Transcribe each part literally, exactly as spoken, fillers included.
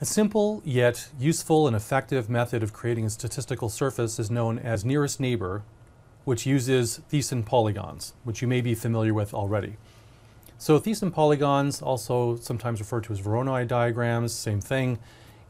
A simple yet useful and effective method of creating a statistical surface is known as nearest neighbor, which uses Thiessen polygons, which you may be familiar with already. So Thiessen polygons, also sometimes referred to as Voronoi diagrams, same thing,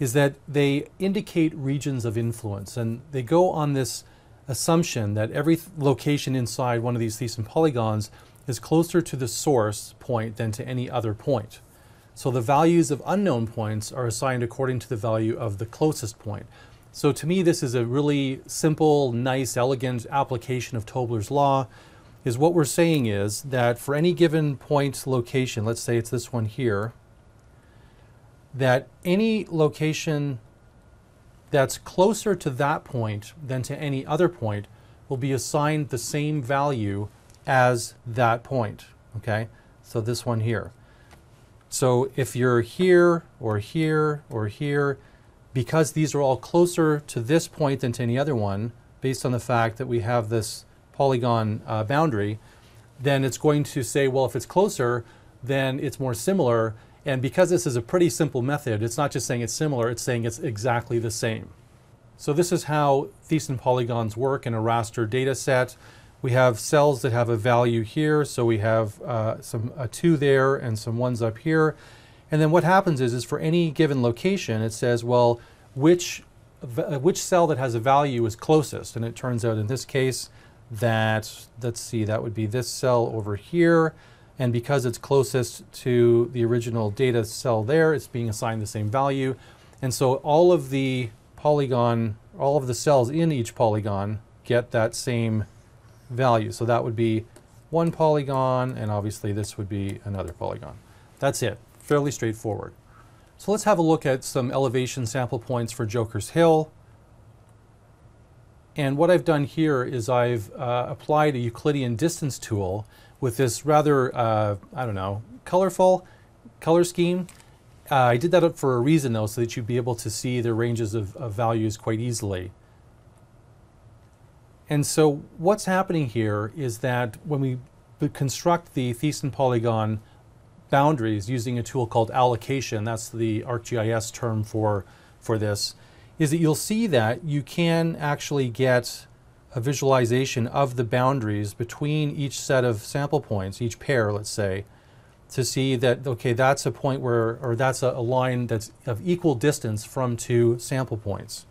is that they indicate regions of influence, and they go on this assumption that every location inside one of these Thiessen polygons is closer to the source point than to any other point. So the values of unknown points are assigned according to the value of the closest point. So to me, this is a really simple, nice, elegant application of Tobler's law. Is what we're saying is that for any given point location, let's say it's this one here, that any location that's closer to that point than to any other point will be assigned the same value as that point, okay? So this one here. So if you're here or here or here, because these are all closer to this point than to any other one, based on the fact that we have this polygon uh, boundary, then it's going to say, well, if it's closer, then it's more similar. And because this is a pretty simple method, it's not just saying it's similar, it's saying it's exactly the same. So this is how Thiessen polygons work in a raster data set. We have cells that have a value here, so we have uh, some a two there and some ones up here. And then what happens is, is for any given location, it says, well, which, which cell that has a value is closest? And it turns out in this case that, let's see, that would be this cell over here. And because it's closest to the original data cell there, it's being assigned the same value. And so all of the polygon, all of the cells in each polygon get that same value. So that would be one polygon, and obviously this would be another polygon. That's it, fairly straightforward. So let's have a look at some elevation sample points for Joker's Hill. And what I've done here is I've uh, applied a Euclidean distance tool with this rather, uh, I don't know, colorful color scheme. Uh, I did that up for a reason though, so that you'd be able to see the ranges of, of values quite easily. And so what's happening here is that when we construct the Thiessen polygon boundaries using a tool called allocation, that's the ArcGIS term for, for this, is that you'll see that you can actually get a visualization of the boundaries between each set of sample points, each pair, let's say, to see that, okay, that's a point where, or that's a, a line that's of equal distance from two sample points.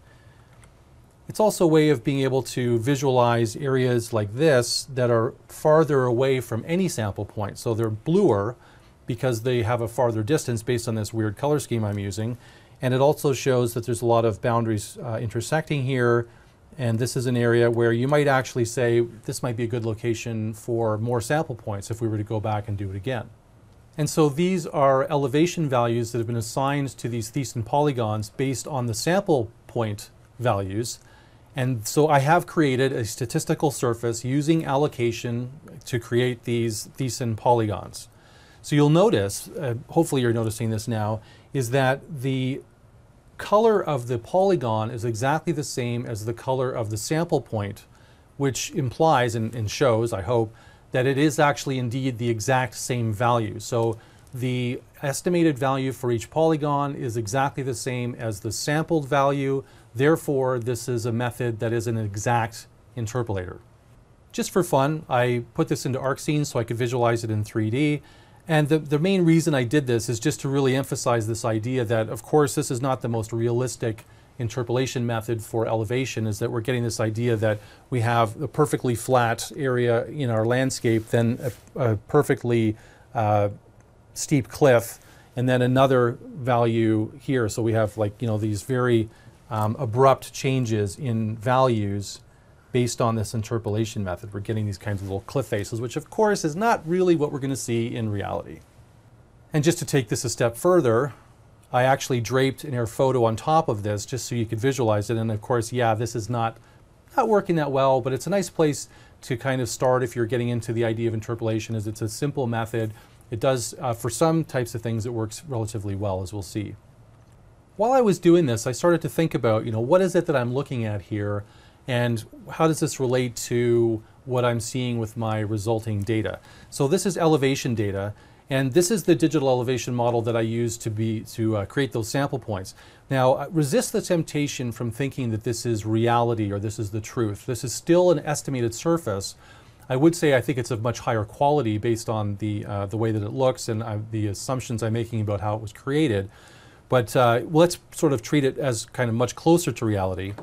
It's also a way of being able to visualize areas like this that are farther away from any sample point. So they're bluer because they have a farther distance based on this weird color scheme I'm using. And it also shows that there's a lot of boundaries uh, intersecting here. And this is an area where you might actually say, this might be a good location for more sample points if we were to go back and do it again. And so these are elevation values that have been assigned to these Thiessen polygons based on the sample point values. And so I have created a statistical surface using allocation to create these Thiessen polygons. So you'll notice, uh, hopefully you're noticing this now, is that the color of the polygon is exactly the same as the color of the sample point, which implies and, and shows, I hope, that it is actually indeed the exact same value. So the estimated value for each polygon is exactly the same as the sampled value. Therefore, this is a method that is an exact interpolator. Just for fun, I put this into ArcScene so I could visualize it in three D. And the, the main reason I did this is just to really emphasize this idea that, of course, this is not the most realistic interpolation method for elevation, is that we're getting this idea that we have a perfectly flat area in our landscape, then a, a perfectly uh, steep cliff, and then another value here. So we have, like, you know, these very Um, abrupt changes in values based on this interpolation method. We're getting these kinds of little cliff faces, which of course is not really what we're going to see in reality. And just to take this a step further, I actually draped an air photo on top of this just so you could visualize it. And of course, yeah, this is not, not working that well, but it's a nice place to kind of start if you're getting into the idea of interpolation, as it's a simple method. It does, uh, for some types of things, it works relatively well, as we'll see. While I was doing this, I started to think about, you know, what is it that I'm looking at here, and how does this relate to what I'm seeing with my resulting data? So this is elevation data, And this is the digital elevation model that I use to be to uh, create those sample points. Now, resist the temptation from thinking that this is reality or this is the truth. This is still an estimated surface. I would say I think it's of much higher quality based on the uh, the way that it looks and uh, the assumptions I'm making about how it was created. But uh, let's sort of treat it as kind of much closer to reality.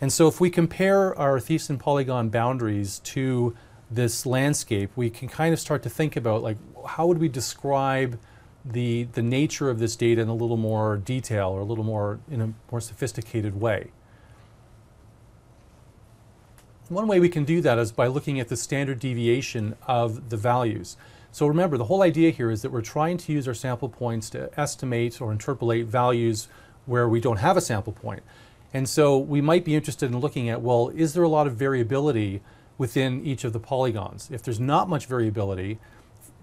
And so if we compare our Thiessen polygon boundaries to this landscape, we can kind of start to think about, like, how would we describe the, the nature of this data in a little more detail or a little more in a more sophisticated way. One way we can do that is by looking at the standard deviation of the values. So remember, the whole idea here is that we're trying to use our sample points to estimate or interpolate values where we don't have a sample point. And so we might be interested in looking at, well, is there a lot of variability within each of the polygons? If there's not much variability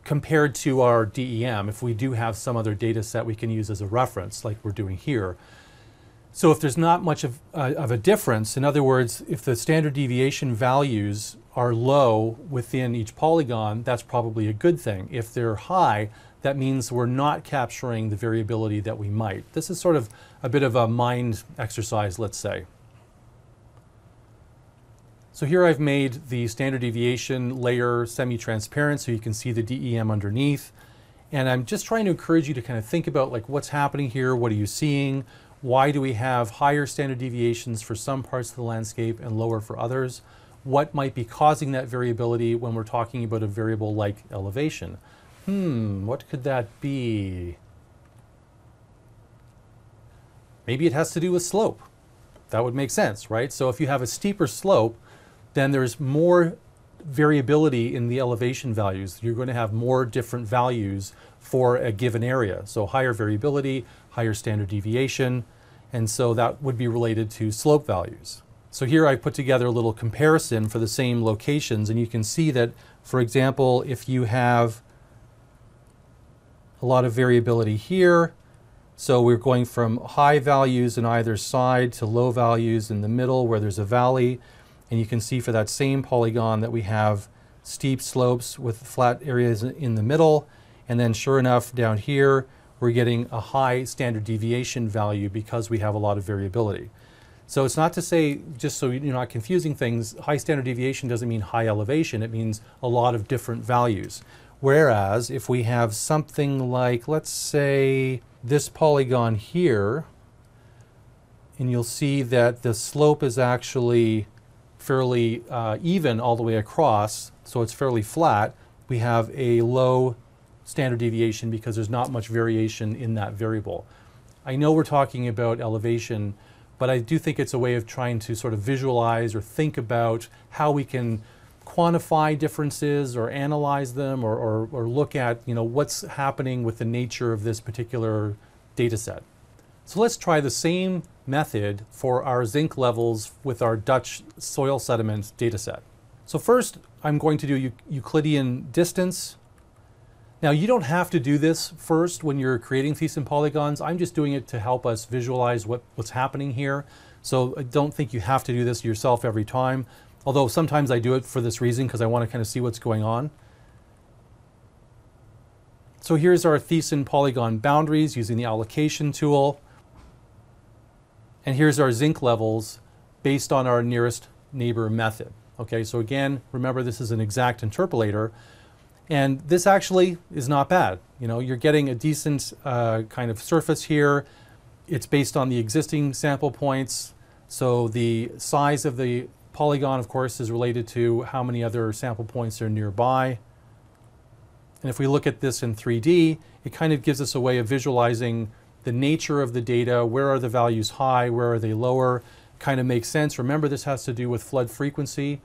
compared to our D E M, if we do have some other data set we can use as a reference, like we're doing here. So if there's not much of, uh, of a difference, in other words, if the standard deviation values are low within each polygon, that's probably a good thing. If they're high, that means we're not capturing the variability that we might. This is sort of a bit of a mind exercise, let's say. So here I've made the standard deviation layer semi-transparent so you can see the D E M underneath. And I'm just trying to encourage you to kind of think about, like, what's happening here, what are you seeing, why do we have higher standard deviations for some parts of the landscape and lower for others, what might be causing that variability when we're talking about a variable like elevation. Hmm, what could that be? Maybe it has to do with slope. That would make sense, right? So if you have a steeper slope, then there's more variability in the elevation values. You're going to have more different values for a given area. So higher variability, higher standard deviation, and so that would be related to slope values. So here I put together a little comparison for the same locations, and you can see that, for example, if you have a lot of variability here, so we're going from high values in either side to low values in the middle where there's a valley. And you can see for that same polygon that we have steep slopes with flat areas in the middle. And then sure enough, down here, we're getting a high standard deviation value because we have a lot of variability. So it's not to say, just so you're not confusing things, high standard deviation doesn't mean high elevation. It means a lot of different values. Whereas if we have something like, let's say, this polygon here, and you'll see that the slope is actually fairly uh, even all the way across, so it's fairly flat, we have a low standard deviation because there's not much variation in that variable. I know we're talking about elevation, but I do think it's a way of trying to sort of visualize or think about how we can quantify differences or analyze them or, or, or look at, you know, what's happening with the nature of this particular data set. So let's try the same method for our zinc levels with our Dutch soil sediment dataset. So first, I'm going to do Euclidean distance. Now, you don't have to do this first when you're creating Thiessen polygons. I'm just doing it to help us visualize what, what's happening here. So I don't think you have to do this yourself every time, although sometimes I do it for this reason because I want to kind of see what's going on. So here's our Thiessen polygon boundaries using the allocation tool. And here's our zinc levels based on our nearest neighbor method. Okay, so again, remember this is an exact interpolator, and this actually is not bad. You know, you're getting a decent uh, kind of surface here. It's based on the existing sample points, so the size of the polygon, of course, is related to how many other sample points are nearby. And if we look at this in three D, it kind of gives us a way of visualizing the nature of the data, where are the values high, where are they lower, kind of makes sense. Remember, this has to do with flood frequency.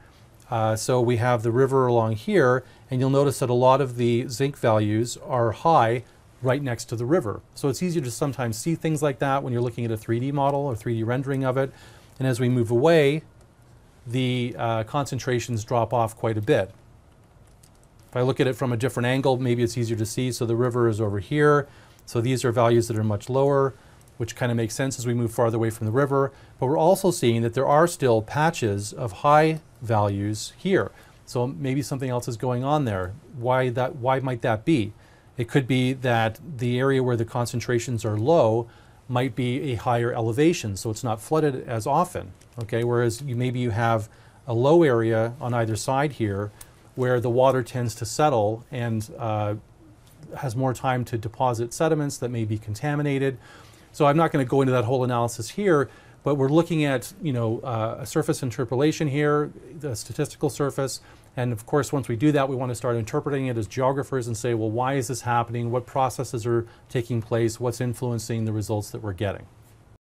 Uh, so we have the river along here, and you'll notice that a lot of the zinc values are high right next to the river. So it's easier to sometimes see things like that when you're looking at a three D model or three D rendering of it. And as we move away, the uh, concentrations drop off quite a bit. If I look at it from a different angle, maybe it's easier to see. So the river is over here. So these are values that are much lower, which kind of makes sense as we move farther away from the river. But we're also seeing that there are still patches of high values here. So maybe something else is going on there. Why that? Why might that be? It could be that the area where the concentrations are low might be a higher elevation, so it's not flooded as often, okay? Whereas you, maybe you have a low area on either side here where the water tends to settle and uh, has more time to deposit sediments that may be contaminated. So I'm not going to go into that whole analysis here, but we're looking at, you know, uh, a surface interpolation here, the statistical surface, and of course once we do that we want to start interpreting it as geographers and say, well, why is this happening? What processes are taking place? What's influencing the results that we're getting?